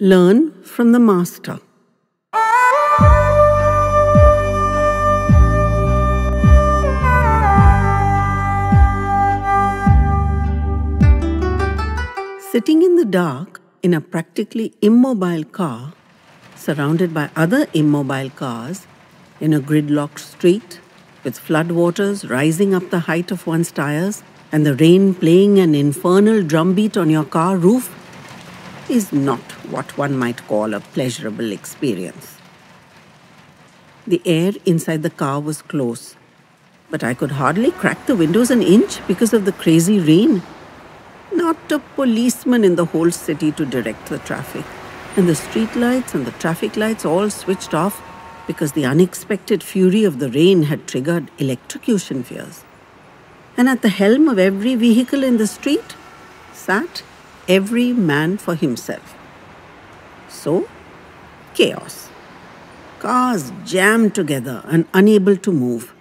Learn from the master. Sitting in the dark in a practically immobile car, surrounded by other immobile cars, in a gridlocked street, with floodwaters rising up the height of one's tires and the rain playing an infernal drumbeat on your car roof, is not what one might call a pleasurable experience. The air inside the car was close, but I could hardly crack the windows an inch because of the crazy rain. Not a policeman in the whole city to direct the traffic, and the street lights and the traffic lights all switched off because the unexpected fury of the rain had triggered electrocution fears. And at the helm of every vehicle in the street sat every man for himself. So, chaos. Cars jammed together and unable to move.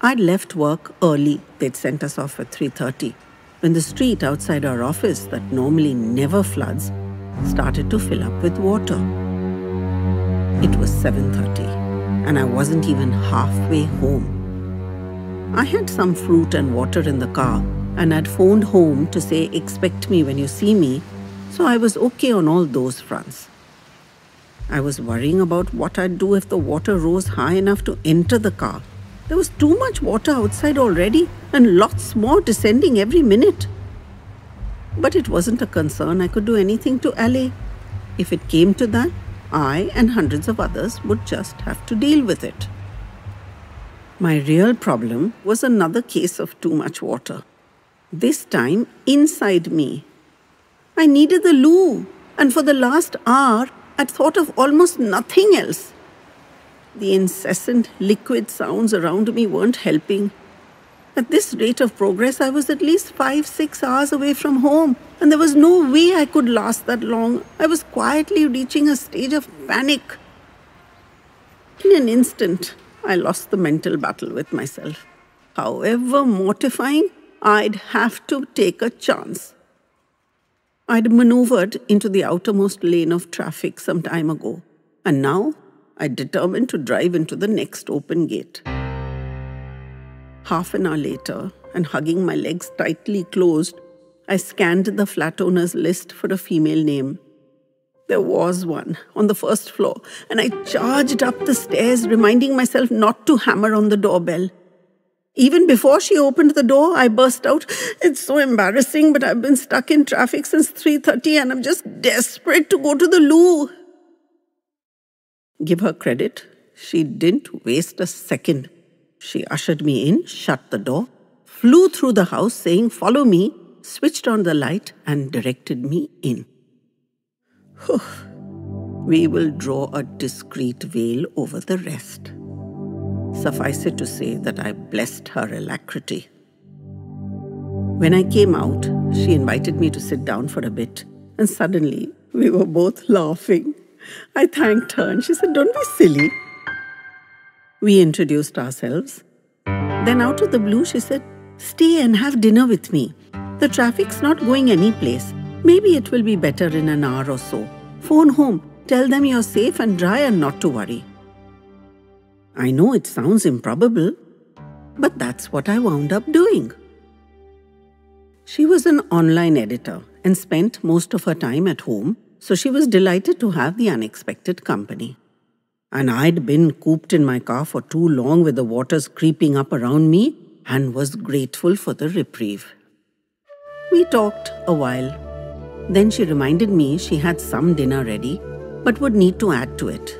I'd left work early. They'd sent us off at 3:30, when the street outside our office that normally never floods started to fill up with water. It was 7:30, and I wasn't even halfway home. I had some fruit and water in the car, and I'd phoned home to say, "Expect me when you see me," so I was okay on all those fronts. I was worrying about what I'd do if the water rose high enough to enter the car. There was too much water outside already, and lots more descending every minute. But it wasn't a concern I could do anything to allay. If it came to that, I and hundreds of others would just have to deal with it. My real problem was another case of too much water. This time inside me. I needed the loo, and for the last hour I'd thought of almost nothing else. The incessant liquid sounds around me weren't helping. At this rate of progress, I was at least 5-6 hours away from home, and there was no way I could last that long. I was quietly reaching a stage of panic. In an instant, I lost the mental battle with myself. However mortifying, I'd have to take a chance. I'd maneuvered into the outermost lane of traffic some time ago, and now I determined to drive into the next open gate. Half an hour later, and hugging my legs tightly closed, I scanned the flat owner's list for a female name. There was one on the first floor, and I charged up the stairs, reminding myself not to hammer on the doorbell. Even before she opened the door, I burst out, "It's so embarrassing, but I've been stuck in traffic since 3:30 and I'm just desperate to go to the loo." Give her credit, she didn't waste a second. She ushered me in, shut the door, flew through the house saying, "Follow me," switched on the light and directed me in. We will draw a discreet veil over the rest. Suffice it to say that I blessed her alacrity. When I came out, she invited me to sit down for a bit, and suddenly we were both laughing. I thanked her and she said, "Don't be silly." We introduced ourselves. Then out of the blue she said, "Stay and have dinner with me. The traffic's not going anyplace. Maybe it will be better in an hour or so. Phone home, tell them you're safe and dry and not to worry." I know it sounds improbable, but that's what I wound up doing. She was an online editor and spent most of her time at home, so she was delighted to have the unexpected company. And I'd been cooped in my car for too long with the waters creeping up around me, and was grateful for the reprieve. We talked a while. Then she reminded me she had some dinner ready, but would need to add to it.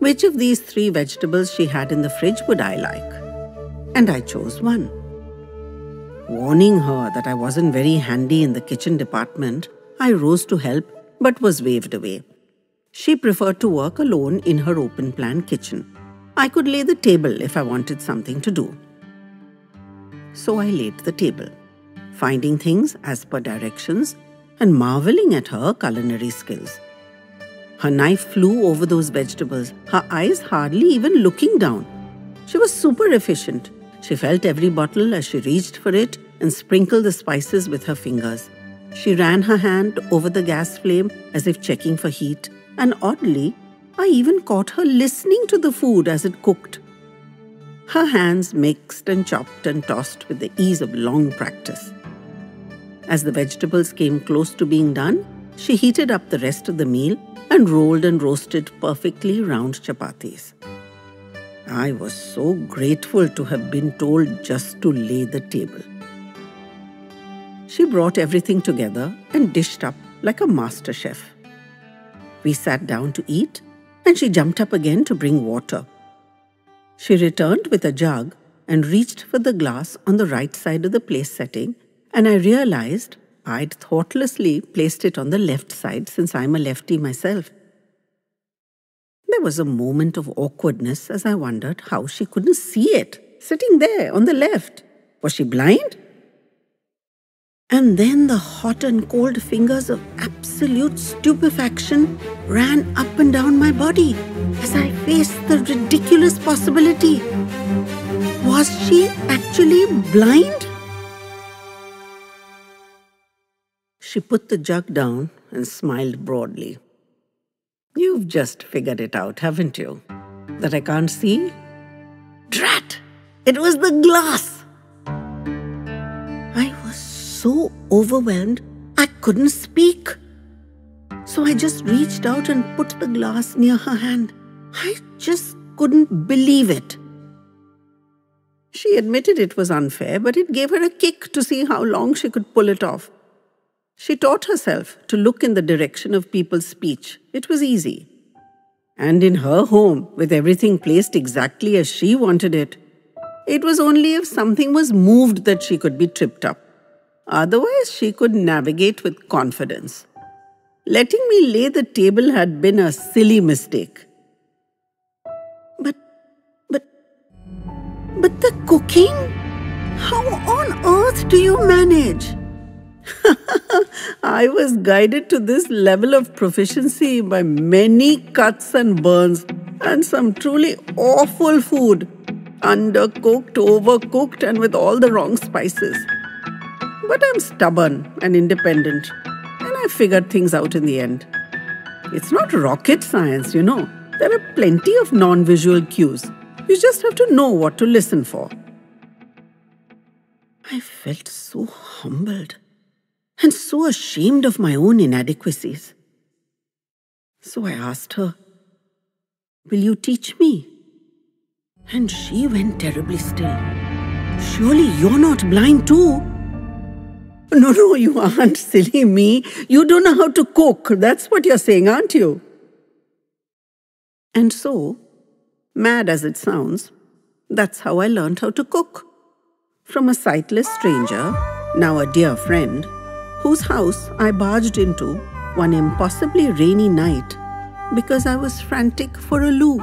Which of these three vegetables she had in the fridge would I like? And I chose one. Warning her that I wasn't very handy in the kitchen department, I rose to help but was waved away. She preferred to work alone in her open-plan kitchen. I could lay the table if I wanted something to do. So I laid the table, finding things as per directions and marveling at her culinary skills. Her knife flew over those vegetables, her eyes hardly even looking down. She was super efficient. She felt every bottle as she reached for it and sprinkled the spices with her fingers. She ran her hand over the gas flame as if checking for heat, and oddly, I even caught her listening to the food as it cooked. Her hands mixed and chopped and tossed with the ease of long practice. As the vegetables came close to being done, she heated up the rest of the meal and rolled and roasted perfectly round chapatis. I was so grateful to have been told just to lay the table. She brought everything together and dished up like a master chef. We sat down to eat, and she jumped up again to bring water. She returned with a jug and reached for the glass on the right side of the place setting, and I realized I'd thoughtlessly placed it on the left side since I'm a lefty myself. There was a moment of awkwardness as I wondered how she couldn't see it, sitting there on the left. Was she blind? And then the hot and cold fingers of absolute stupefaction ran up and down my body as I faced the ridiculous possibility. Was she actually blind? She put the jug down and smiled broadly. "You've just figured it out, haven't you? That I can't see?" Drat! It was the glass! I was so overwhelmed, I couldn't speak. So I just reached out and put the glass near her hand. I just couldn't believe it. She admitted it was unfair, but it gave her a kick to see how long she could pull it off. She taught herself to look in the direction of people's speech. It was easy. And in her home, with everything placed exactly as she wanted it, it was only if something was moved that she could be tripped up. Otherwise, she could navigate with confidence. Letting me lay the table had been a silly mistake. But the cooking? How on earth do you manage? I was guided to this level of proficiency by many cuts and burns and some truly awful food, undercooked, overcooked, and with all the wrong spices. But I'm stubborn and independent, and I figured things out in the end. It's not rocket science, you know. There are plenty of non-visual cues. You just have to know what to listen for. I felt so humbled and so ashamed of my own inadequacies. So I asked her, "Will you teach me?" And she went terribly still. "Surely you're not blind too?" No, you aren't, silly me. You don't know how to cook. That's what you're saying, aren't you?" And so, mad as it sounds, that's how I learned how to cook. From a sightless stranger, now a dear friend, whose house I barged into one impossibly rainy night because I was frantic for a loo.